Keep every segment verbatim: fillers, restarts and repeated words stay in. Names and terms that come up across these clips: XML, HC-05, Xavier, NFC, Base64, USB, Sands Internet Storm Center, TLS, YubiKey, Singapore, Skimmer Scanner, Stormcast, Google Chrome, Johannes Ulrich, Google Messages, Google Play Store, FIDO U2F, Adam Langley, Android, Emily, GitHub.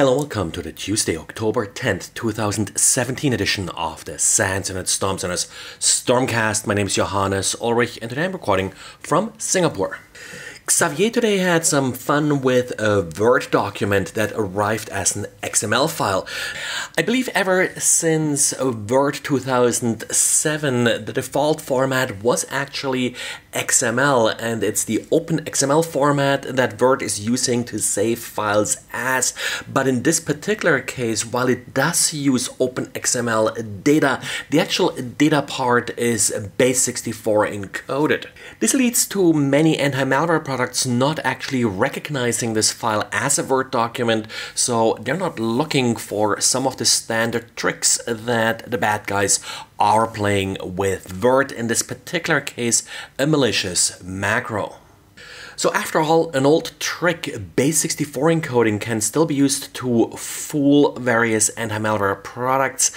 Hello, welcome to the Tuesday, October tenth, two thousand seventeen edition of the Sands Internet Storm Center's Stormcast. My name is Johannes Ulrich and today I'm recording from Singapore. Xavier today had some fun with a Word document that arrived as an X M L file. I believe ever since Word two thousand seven, the default format was actually X M L, and it's the open X M L format that Word is using to save files as. But in this particular case, while it does use open X M L data, the actual data part is Base sixty-four encoded. This leads to many anti-malware products not actually recognizing this file as a Word document, so they're not looking for some of the standard tricks that the bad guys are playing with Word, in this particular case, a malicious macro. So after all, an old trick, Base sixty-four encoding, can still be used to fool various anti-malware products.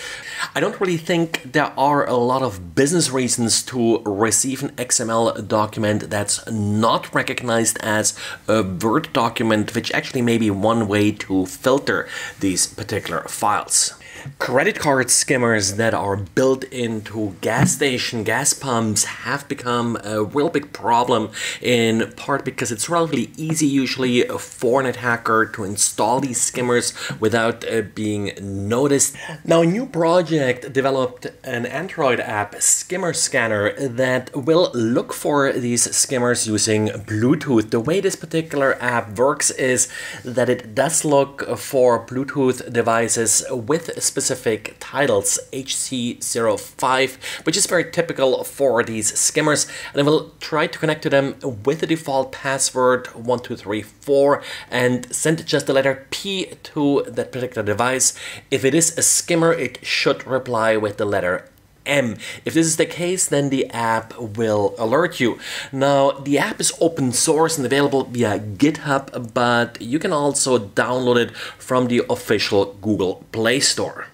I don't really think there are a lot of business reasons to receive an X M L document that's not recognized as a Word document, which actually may be one way to filter these particular files. Credit card skimmers that are built into gas station gas pumps have become a real big problem, in part because it's relatively easy usually for an attacker to install these skimmers without uh, being noticed. Now, a new project developed an Android app, Skimmer Scanner, that will look for these skimmers using Bluetooth. The way this particular app works is that it does look for Bluetooth devices with specific titles, H C zero five, which is very typical for these skimmers, and I will try to connect to them with the default password one two three four and send just the letter P to that particular device. If it is a skimmer, it should reply with the letter M. If this is the case, then the app will alert you. Now, the app is open source and available via GitHub, but you can also download it from the official Google Play Store.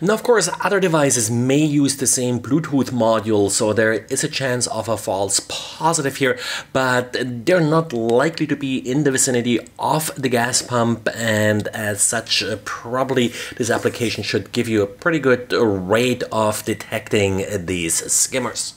Now, of course, other devices may use the same Bluetooth module, so there is a chance of a false positive here, but they're not likely to be in the vicinity of the gas pump, and as such, probably this application should give you a pretty good rate of detecting these skimmers.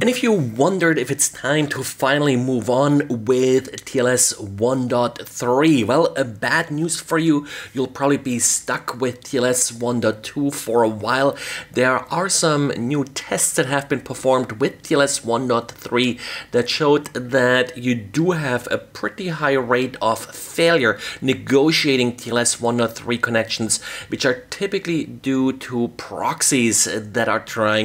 And if you wondered if it's time to finally move on with T L S one point three, well, a bad news for you. You'll probably be stuck with T L S one point two for a while. There are some new tests that have been performed with T L S one point three that showed that you do have a pretty high rate of failure negotiating T L S one point three connections, which are typically due to proxies that are trying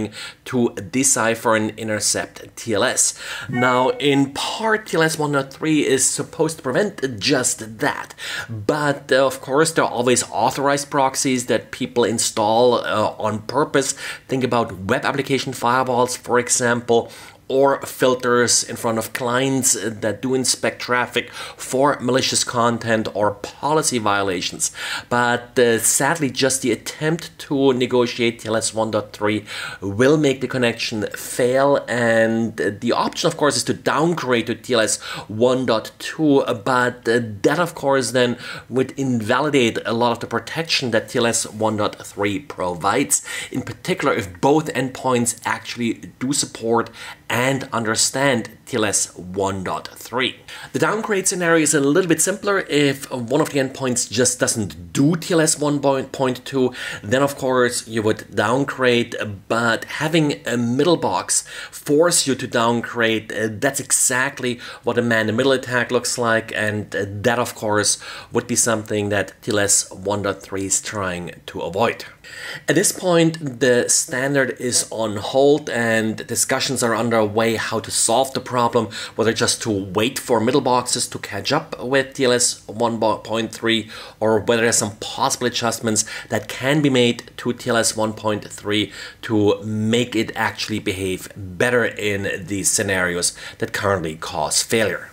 to decipher and intercept T L S. Now, in part, T L S one point three is supposed to prevent just that, but uh, of course there are always authorized proxies that people install uh, on purpose. Think about web application firewalls, for example, or filters in front of clients that do inspect traffic for malicious content or policy violations. But uh, sadly, just the attempt to negotiate T L S one point three will make the connection fail. And the option, of course, is to downgrade to T L S one point two, but uh, that, of course, then would invalidate a lot of the protection that T L S one point three provides, in particular if both endpoints actually do support and understand T L S one point three. The downgrade scenario is a little bit simpler. If one of the endpoints just doesn't do T L S one point two, then of course you would downgrade, but having a middle box force you to downgrade, uh, that's exactly what a man-in-the-middle attack looks like, and uh, that of course would be something that T L S one point three is trying to avoid. At this point, the standard is on hold and discussions are underway how to solve the problem, whether just to wait for middle boxes to catch up with T L S one point three or whether there's some possible adjustments that can be made to T L S one point three to make it actually behave better in these scenarios that currently cause failure.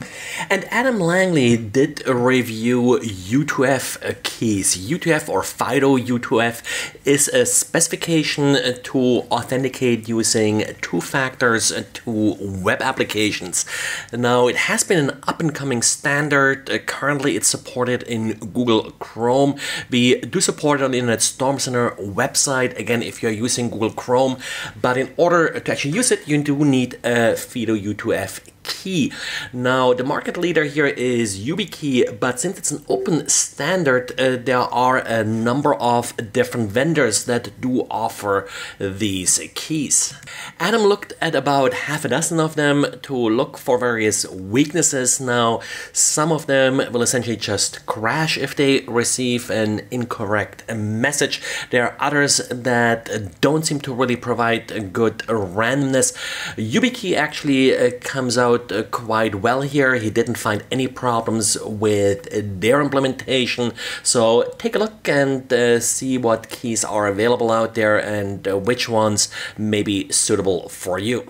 And Adam Langley did review U two F keys. U two F, or FIDO U two F, is a specification to authenticate using two factors to web applications. applications. Now, it has been an up-and-coming standard. Uh, currently, it's supported in Google Chrome. We do support it on the Internet Storm Center website, again, if you're using Google Chrome. But in order to actually use it, you do need a FIDO U two F key. Now, the market leader here is YubiKey, but since it's an open standard, uh, there are a number of different vendors that do offer these keys. Adam looked at about half a dozen of them to look for various weaknesses. Now, some of them will essentially just crash if they receive an incorrect message. There are others that don't seem to really provide good randomness. YubiKey actually uh, comes out quite well here. He didn't find any problems with their implementation. So take a look and uh, see what keys are available out there and uh, which ones may be suitable for you.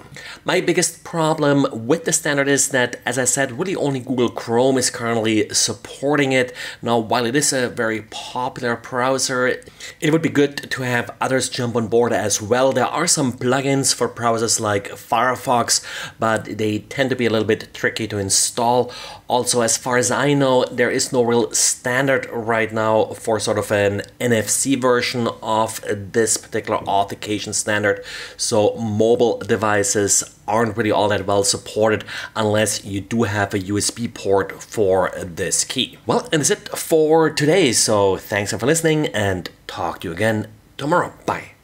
My biggest problem with the standard is that, as I said, really only Google Chrome is currently supporting it. Now, while it is a very popular browser, it would be good to have others jump on board as well. There are some plugins for browsers like Firefox, but they tend to be a little bit tricky to install. Also, as far as I know, there is no real standard right now for sort of an N F C version of this particular authentication standard. So mobile devices aren't really all that well supported unless you do have a U S B port for this key. Well, and that's it for today. So thanks for listening and talk to you again tomorrow. Bye.